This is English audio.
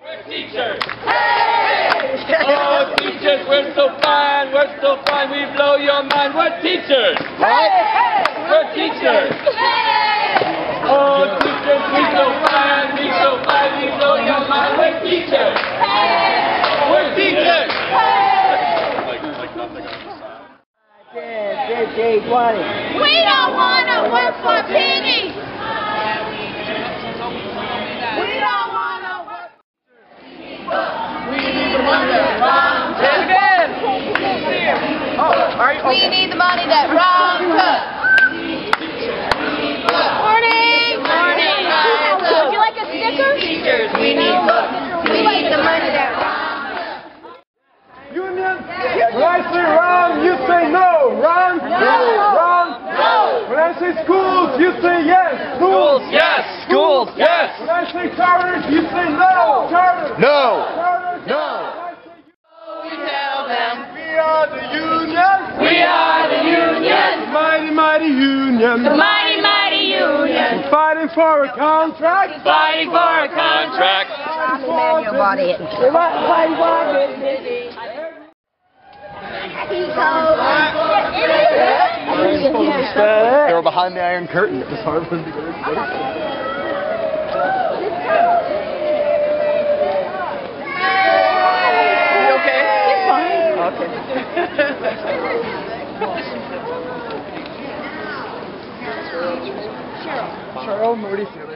We're teachers. Hey! Oh, teachers, we're so fine. We're so fine. We blow your mind. We're teachers. Right? Hey! We're teachers. Hey! Oh, teachers, we so fine. We so fine. We blow your mind. We're teachers. Hey! We're teachers. Hey! Like nothing else. 10, 15, 20. We don't want to work for pennies. We don't want to work. We need the money that Ron took. Morning. Morning. Would you like a sticker? Teachers, we need books. We need the money that Ron took. Union, rightly wrong, you say no. Wrong, no. Wrong, no. When I say schools, you say yes. Schools, yes. Schools, yes. When I say charters, you say no. Charters, no. Charters, no. We tell them we are the union. We are the union. The mighty, mighty union. The mighty, mighty union. We're fighting for a contract. Fighting for a contract. We're fighting for our business. They were behind the Iron Curtain. It was hard for them to get in. Okay. Cheryl Moody.